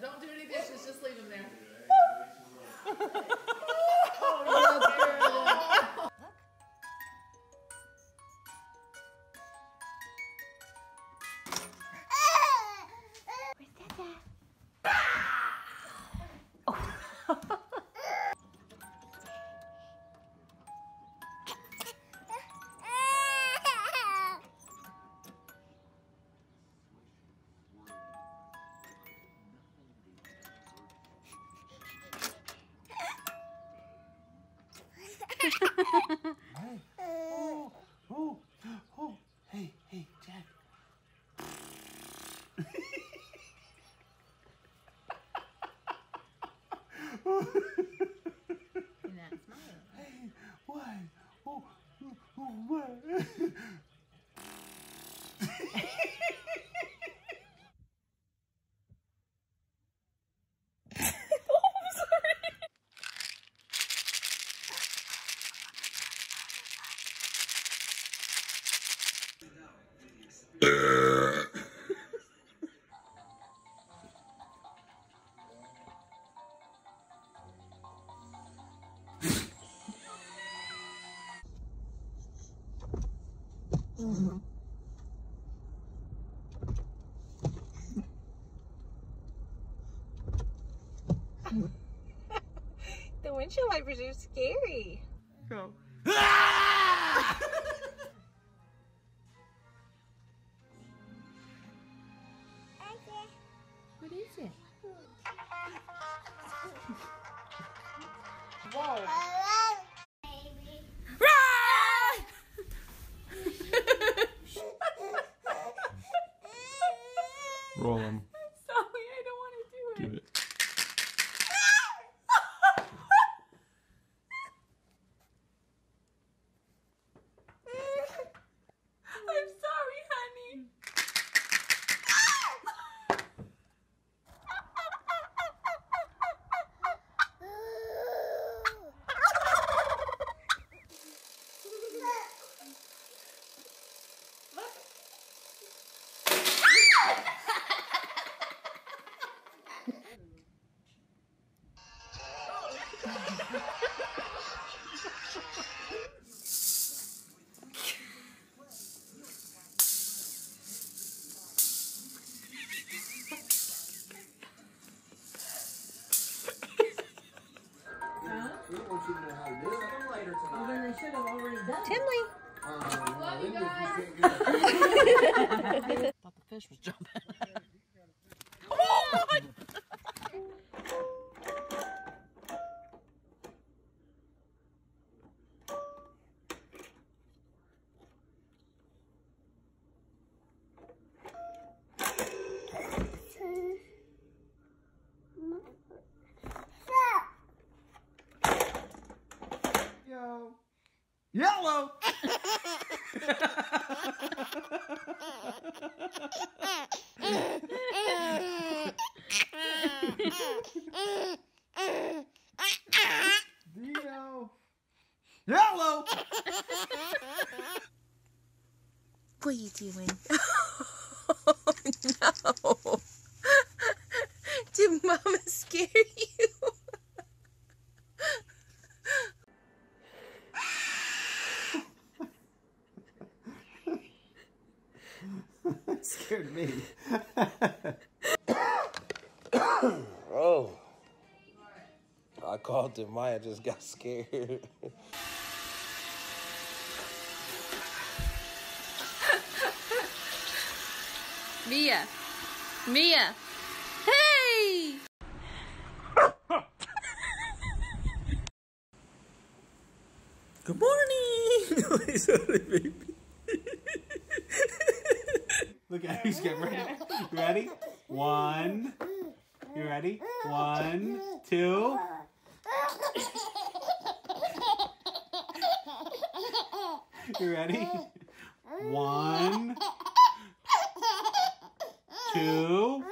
Don't do any dishes, just leave them there. Hey. Oh, oh, oh, hey, hey, Jack. And that's mine. Hey, why? Oh, oh, oh, why? Mm-hmm. The windshield wipers are scary. Go. What is it? Whoa. Roll them. I'm sorry, I don't want to do it. Give it. I'm sorry, honey. Well, then they should have already done it. Love you guys. I thought the fish was jumping. Yellow! Dio! Yellow! What are you doing? Oh, no! Did Mama scare you? Scared me. Oh. I called it. Maya just got scared. Mia. Mia. Hey! Good morning! Sorry, baby. Look at who's getting ready. You ready? One. You ready? One, two. You ready? One, two.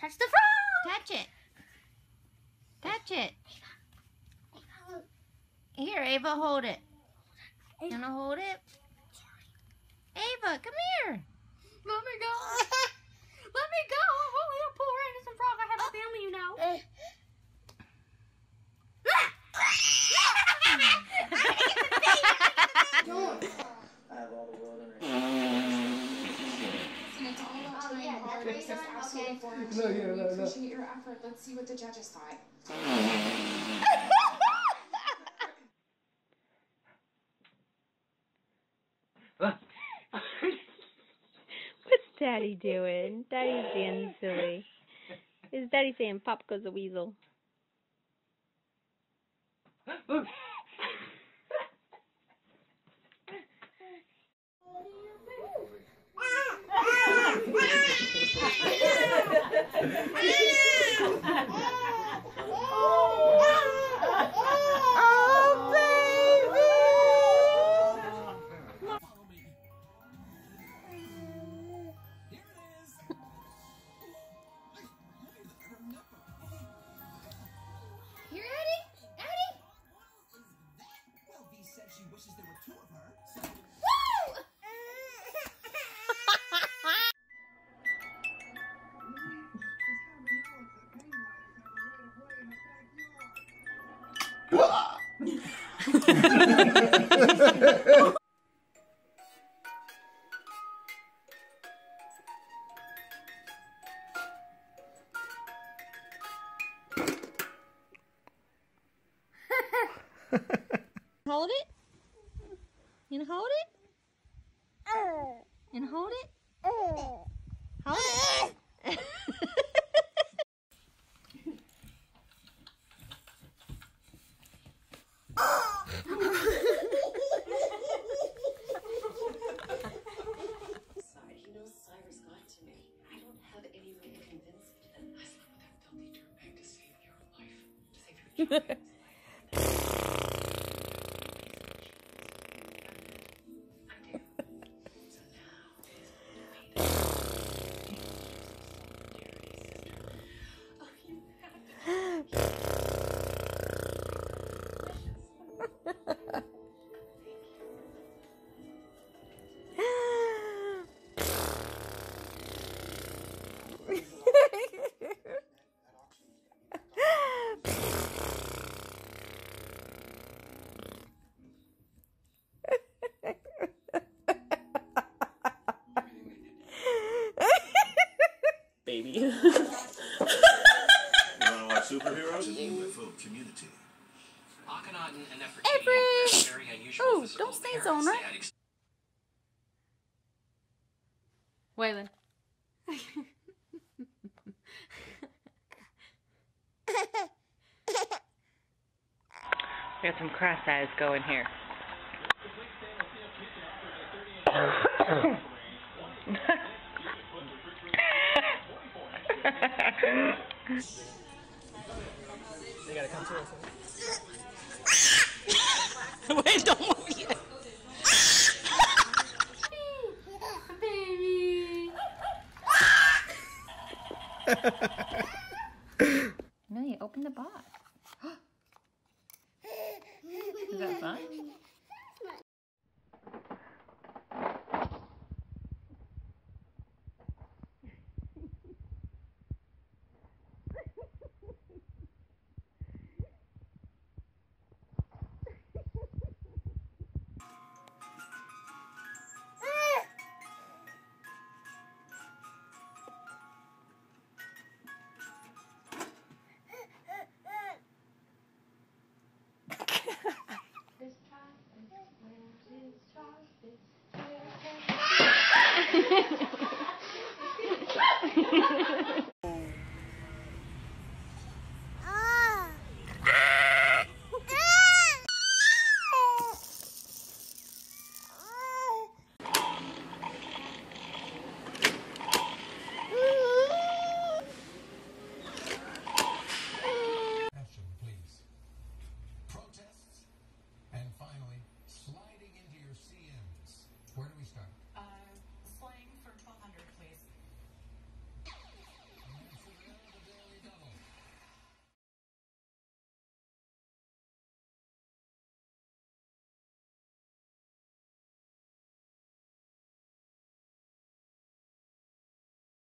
Touch the frog! Touch it. Touch it. Ava. Here, Ava, hold it. You want to hold it? Ava, come here. Let me go. Let me go. Oh, you'll pull right into some frog. I have a family, you know. Appreciate your effort. Let's see what the judges thought. What's Daddy doing? Daddy's being silly. Is Daddy saying Pop goes the weasel? Oh, baby! Here it is. Here, Eddie? Eddie? Well, V said she wishes there were two of her. Hold it. And hold it. And hold it. Hold it. Baby. You want to watch superheroes? It's an UFO community. Every... Oh, don't say it's on, right? Waylon. We got some cross eyes going here. They gotta come to us. Wait, don't move yet. Baby. No, you open the box.